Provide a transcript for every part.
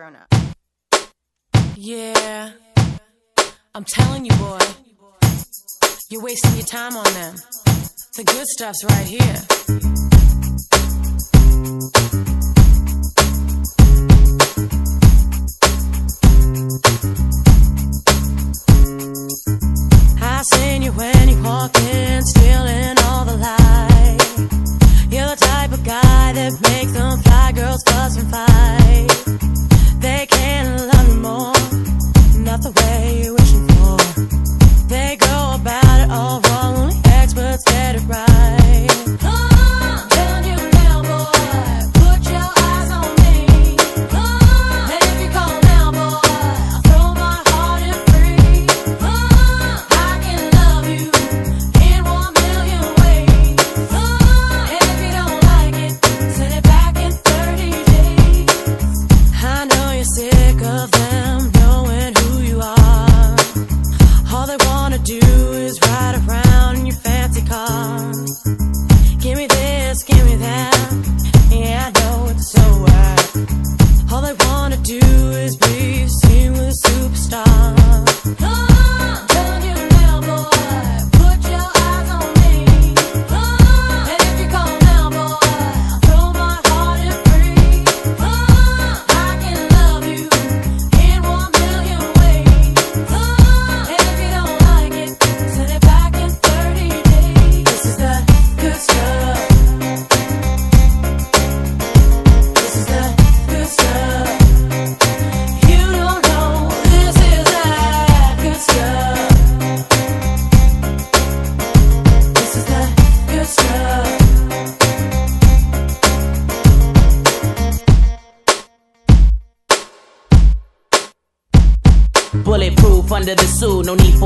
grown up. Yeah, I'm telling you, boy, you're wasting your time on them. The good stuff's right here. I seen you when you walked in, stealing all the light. You're the type of guy that makes them fly girls fuss and fight. They can't love you more, not the way you're wishing for. They go about it all wrong, only experts get it right.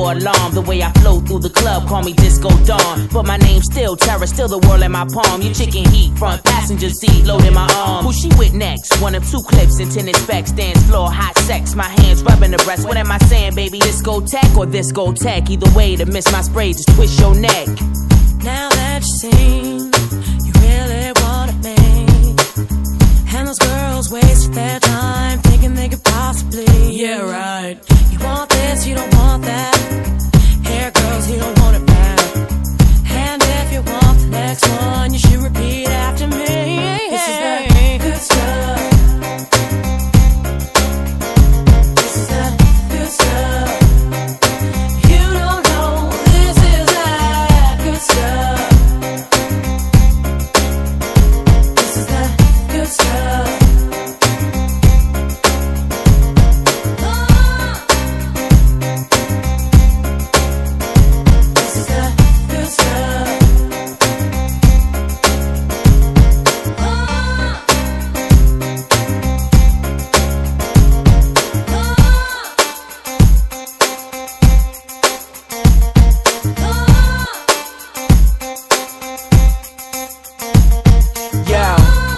Alarm, the way I flow through the club, call me Disco Dawn. But my name's still terror, still the world in my palm. You chicken heat, front passenger seat, load in my arm. Who she with next? One of two Clipse and tennis specs, dance floor, hot sex. My hands rubbing the breast. What am I saying, baby? Disco Tech or Disco Tech? Either way, to miss my spray, just twist your neck. Now that you sing, you really wanna make. And those girls waste their time thinking they could possibly. Yeah, right. You want this, you don't want that. Hair girls, you don't want it back. And if you want the next one, you should repeat after me. This is the good stuff. This is the good stuff. You don't know this is that good stuff. This is the good stuff.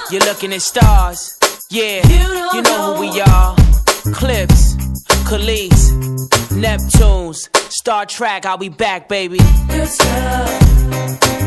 You're looking at stars, yeah, you know who we are. Clipse, Kelis, Neptunes, Star Trek, I'll be back, baby. Good stuff.